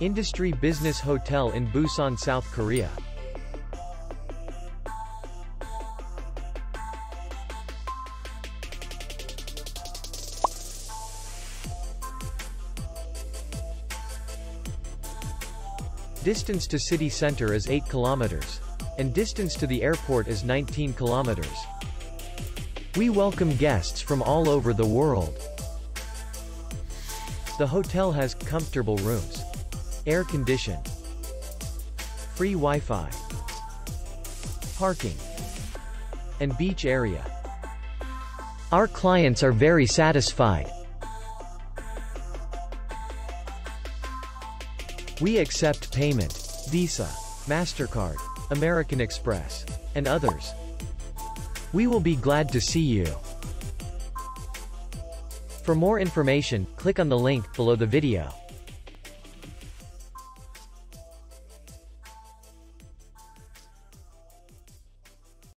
Industrie Business Hotel in Busan, South Korea. Distance to city center is 8 kilometers. And distance to the airport is 19 kilometers. We welcome guests from all over the world. The hotel has comfortable rooms, air condition, free Wi-Fi, parking, and beach area. Our clients are very satisfied. We accept payment, Visa, MasterCard, American Express, and others. We will be glad to see you. For more information, click on the link below the video.